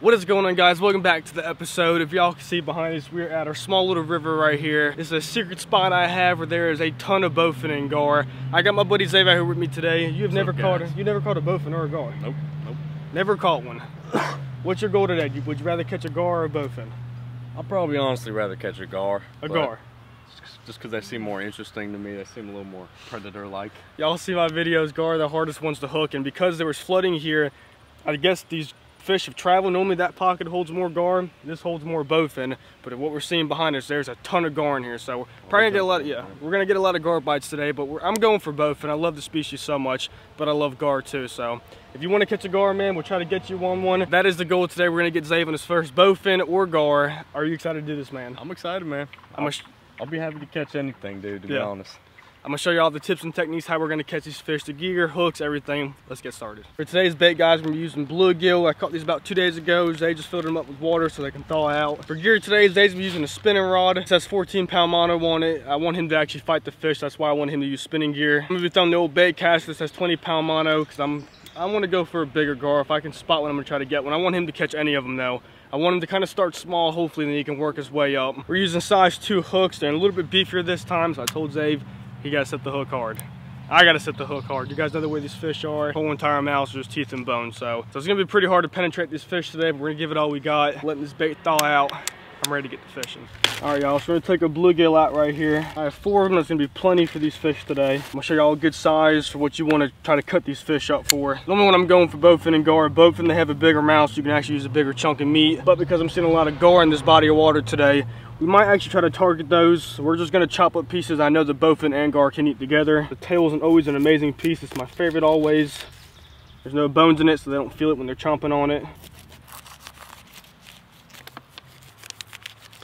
What is going on, guys? Welcome back to the episode. If y'all can see behind us, we're at our small little river right here. This is a secret spot I have where there is a ton of bowfin and gar. I got my buddy Zave out here with me today. You never caught a bowfin or a gar? Nope, nope. Never caught one. What's your goal today? Would you rather catch a gar or a bowfin? I'd probably honestly rather catch a gar. Just because they seem more interesting to me. They seem a little more predator-like. Y'all see my videos, gar are the hardest ones to hook, and because there was flooding here, I guess these fish have traveled. Normally that pocket holds more gar, this holds more bowfin, but what we're seeing behind us, there's a ton of gar in here, so we're probably gonna get a lot of, we're gonna get a lot of gar bites today, but I'm going for bowfin. I love the species so much, but I love gar too, so if you want to catch a gar, man, we'll try to get you one. That is the goal today. We're gonna get Zave on his first bowfin or gar. Are you excited to do this, man? I'm excited, man. I'll be happy to catch anything, dude, to be honest. I'm gonna show you all the tips and techniques how we're gonna catch these fish, the gear, hooks, everything. Let's get started. For today's bait, guys, we're gonna be using bluegill. I caught these about 2 days ago. Zay just filled them up with water so they can thaw out. For gear today, Zay's been using a spinning rod. It says 14-pound mono on it. I want him to actually fight the fish. That's why I want him to use spinning gear. I'm gonna be throwing the old bait cast that says 20-pound mono because I want to go for a bigger gar. If I can spot one, I'm gonna try to get one. I want him to catch any of them though. I want him to kind of start small, hopefully, and then he can work his way up. We're using size 2 hooks. They're a little bit beefier this time, so I told Zave, he gotta set the hook hard. I gotta set the hook hard. You guys know the way these fish are. Whole entire mouths, just teeth and bone. So it's gonna be pretty hard to penetrate these fish today, but we're gonna give it all we got. Letting this bait thaw out. I'm ready to get to fishing. All right, y'all, so we're gonna take a bluegill out right here. I have 4 of them. That's gonna be plenty for these fish today. I'm gonna show y'all a good size for what you wanna try to cut these fish up for. Normally when I'm going for bowfin and gar, bowfin, they have a bigger mouth, so you can actually use a bigger chunk of meat. But because I'm seeing a lot of gar in this body of water today, we might actually try to target those. So we're just gonna chop up pieces. I know the bowfin and gar can eat together. The tail isn't always an amazing piece. It's my favorite always. There's no bones in it, so they don't feel it when they're chomping on it.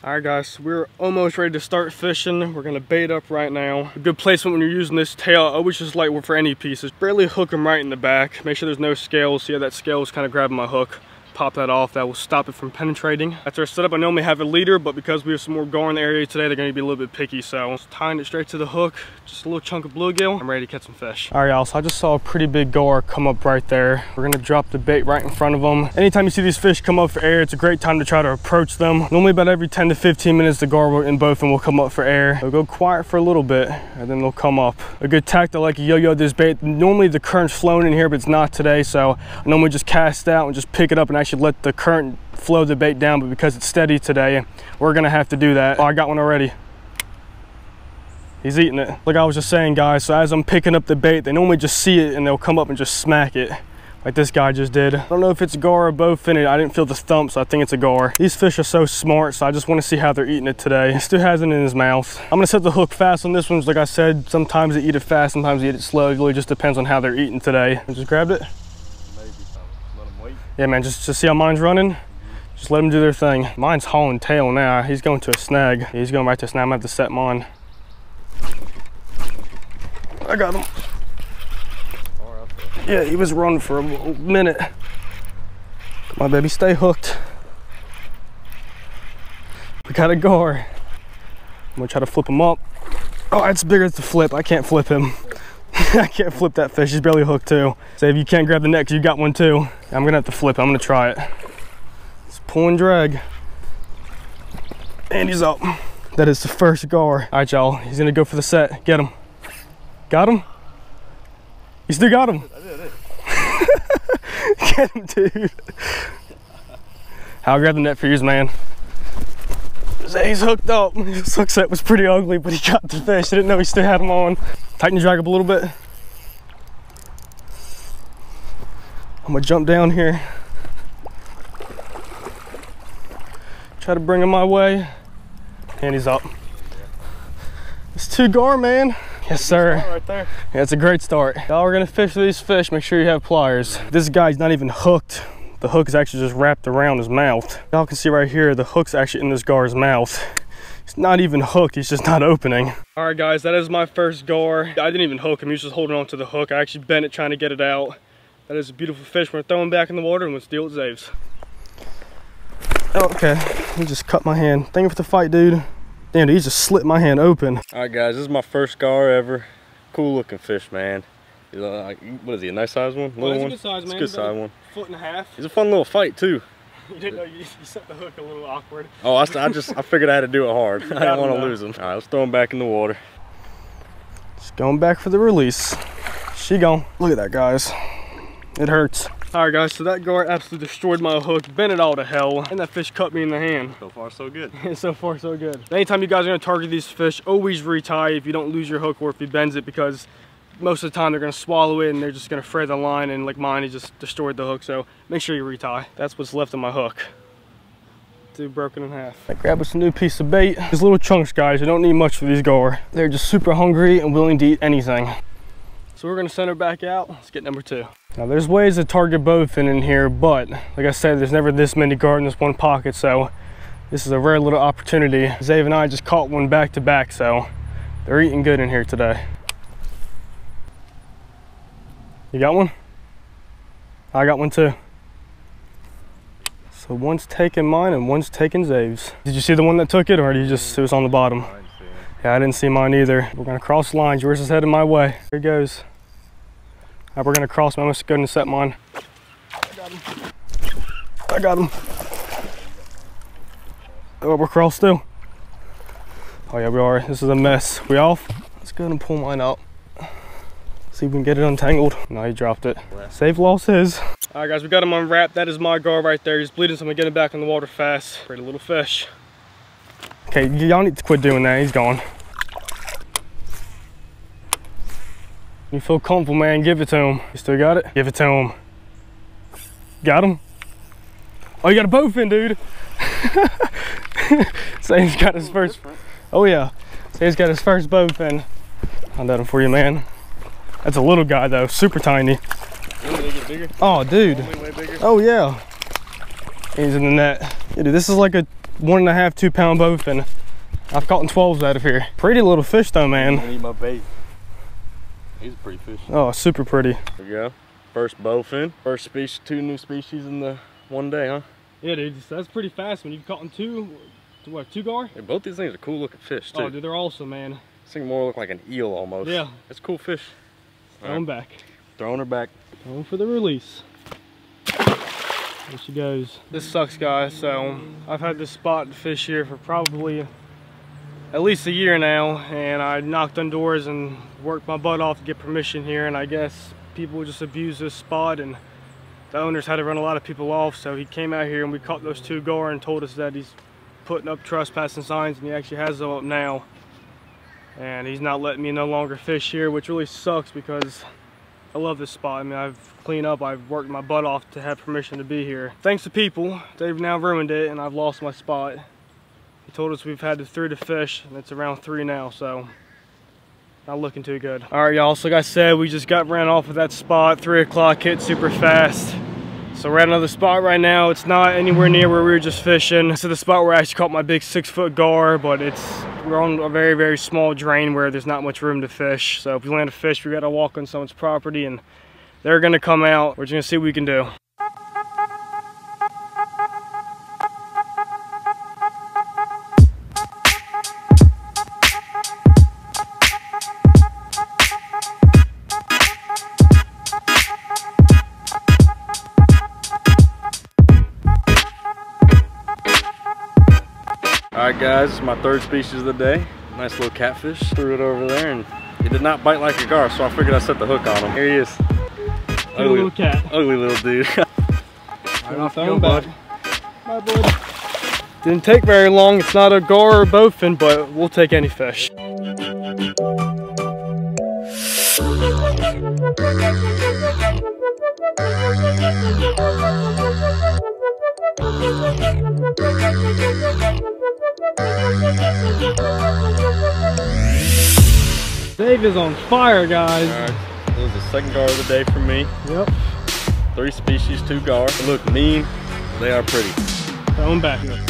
All right, guys, we're almost ready to start fishing. We're gonna bait up right now. A good placement when you're using this tail, I always just like for any pieces, barely hook them right in the back. Make sure there's no scales. See how that scale is kind of grabbing my hook. Pop that off, that will stop it from penetrating. That's our setup. I normally have a leader, but because we have some more gar in the area today, they're gonna be a little bit picky. So I'm just tying it straight to the hook, just a little chunk of bluegill. I'm ready to catch some fish. All right, y'all, so I just saw a pretty big gar come up right there. We're gonna drop the bait right in front of them. Anytime you see these fish come up for air, it's a great time to try to approach them. Normally about every 10 to 15 minutes, the gar and bowfin will come up for air. They'll go quiet for a little bit, and then they'll come up. A good tactic, like a yo-yo this bait. Normally the current's flowing in here, but it's not today. So I normally just cast out and just pick it up and actually let the current flow the bait down, but because it's steady today, we're gonna have to do that. Oh, I got one already. He's eating it. Like I was just saying, guys, so as I'm picking up the bait, they normally just see it and they'll come up and just smack it like this guy just did. I don't know if it's a gar or bowfin. I didn't feel the thump, so I think it's a gar. These fish are so smart, so I just want to see how they're eating it today. He still has it in his mouth. I'm gonna set the hook fast on this one. Like I said, sometimes they eat it fast, sometimes they eat it slow. It really just depends on how they're eating today. I just grabbed it. Yeah, man, just to see how mine's running, just let them do their thing. Mine's hauling tail now. He's going to a snag. Yeah, he's going right to a snag. I'm gonna have to set mine. I got him. Yeah, he was running for a minute. Come on, baby, stay hooked. We got a gar. I'm gonna try to flip him up. Oh, it's bigger to flip. I can't flip him. I can't flip that fish. He's barely hooked too. So if you can't grab the neck, you got one too. I'm gonna have to flip it. I'm gonna try it. It's pull and drag. And he's up. That is the first gar. All right, y'all. He's gonna go for the set. Get him. Got him? You still got him? I did it. Get him, dude. I'll grab the net for you, man. He's hooked up. His hook set was pretty ugly, but he got the fish. I didn't know he still had him on. Tighten your drag up a little bit. I'm gonna jump down here. Try to bring him my way. And he's up. It's 2 gar, man. Yes, sir. Right there. Yeah, it's a great start. Y'all, we're gonna fish these fish. Make sure you have pliers. This guy's not even hooked. The hook is actually just wrapped around his mouth. Y'all can see right here, the hook's actually in this gar's mouth. He's not even hooked, he's just not opening. All right, guys, that is my first gar. I didn't even hook him, he was just holding on to the hook. I actually bent it trying to get it out. That is a beautiful fish. We're gonna throw him back in the water and let's deal with Zave's. Oh, okay, he just cut my hand. Thank you for the fight, dude. Damn, he just slit my hand open. All right, guys, this is my first gar ever. Cool looking fish, man. He's like, what is he, a nice size one? Little one? It's a good size, man. It's a good size one. Foot and a half. It's a fun little fight, too. You didn't know you set the hook a little awkward. Oh, I figured I had to do it hard. I didn't want to lose him. All right, let's throw him back in the water. Just going back for the release. She gone. Look at that, guys. It hurts. All right, guys, so that gar absolutely destroyed my hook, bent it all to hell, and that fish cut me in the hand. So far, so good. So far, so good. Anytime you guys are going to target these fish, always retie if you don't lose your hook or if he bends it, because most of the time they're going to swallow it and they're just going to fray the line, and like mine, he just destroyed the hook, so make sure you retie. That's what's left of my hook. Dude, broken in half. I grab us a new piece of bait. These little chunks, guys, you don't need much for these gar. They're just super hungry and willing to eat anything. So we're gonna send her back out. Let's get number two. Now there's ways to target bowfin in here, but like I said, there's never this many gar in this one pocket, so this is a rare little opportunity. Zave and I just caught one back to back, so they're eating good in here today. You got one? I got one too. So one's taking mine and one's taking Zave's. Did you see the one that took it, or did you just, it was on the bottom? Yeah, I didn't see mine either. We're gonna cross lines. Yours is heading my way. Here it goes. All right, we're gonna cross. I must go ahead and set mine. I got him. I got him. Oh, we're crossed too. Oh yeah, we are. This is a mess. We off? Let's go ahead and pull mine out. See if we can get it untangled. No, he dropped it. Save lost his. All right, guys, we got him unwrapped. That is my gar right there. He's bleeding, so I'm gonna get him back in the water fast. Pretty little fish. Okay, y'all need to quit doing that. He's gone. You feel comfortable, man, give it to him. You still got it? Give it to him. Got him? Oh, you got a bowfin, dude. Same's got his first. Oh, yeah. Same's got his first bowfin. I'll let him for you, man. That's a little guy, though. Super tiny. They get bigger? Oh, dude. Way bigger. Oh, yeah. He's in the net. Yeah, dude, this is like a 1.5, 2 pound bowfin. I've caught 12s out of here. Pretty little fish, though, man. I need my bait. He's a pretty fish. Oh, super pretty. There you go. First bowfin. First species, 2 new species in the one day, huh? Yeah, dude. That's pretty fast when you've caught them 2 gar? Yeah, both these things are cool looking fish, too. Oh, dude, they're awesome, man. This thing more look like an eel almost. Yeah. It's cool fish. Throw him back. Throwing her back. Going for the release. There she goes. This sucks, guys. So I've had this spot to fish here for probably at least a year now, and I knocked on doors and worked my butt off to get permission here, and I guess people just abused this spot, and the owners had to run a lot of people off. So he came out here and we caught those 2 gar and told us that he's putting up trespassing signs, and he actually has them up now, and he's not letting me no longer fish here, which really sucks because I love this spot. I mean, I've cleaned up, I've worked my butt off to have permission to be here. Thanks to people, they've now ruined it and I've lost my spot. He told us we've had 3 to fish and it's around 3 now, so not looking too good. All right, y'all, so like I said, we just got ran off of that spot. 3 o'clock hit super fast. So we're at another spot right now. It's not anywhere near where we were just fishing. This is the spot where I actually caught my big 6-foot gar, but we're on a very, very small drain where there's not much room to fish. So if we land a fish, we gotta walk on someone's property and they're gonna come out. We're just gonna see what we can do. Alright guys, it's my 3rd species of the day. Nice little catfish. Threw it over there and he did not bite like a gar, so I figured I set the hook on him. Here he is. Ugly little cat. Ugly little dude. Right off the bud. Bye, bud. Didn't take very long. It's not a gar or a bowfin, but we'll take any fish. Zave is on fire, guys. Alright, it was the 2nd gar of the day for me. Yep. 3 species, 2 gar. They look mean, they are pretty. Throw them back. Here we go.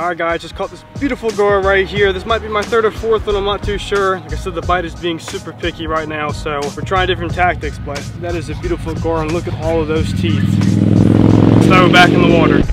Alright guys, just caught this beautiful gar right here. This might be my third or fourth one, I'm not too sure. Like I said, the bite is being super picky right now, so we're trying different tactics, but that is a beautiful gar, and look at all of those teeth. So back in the water.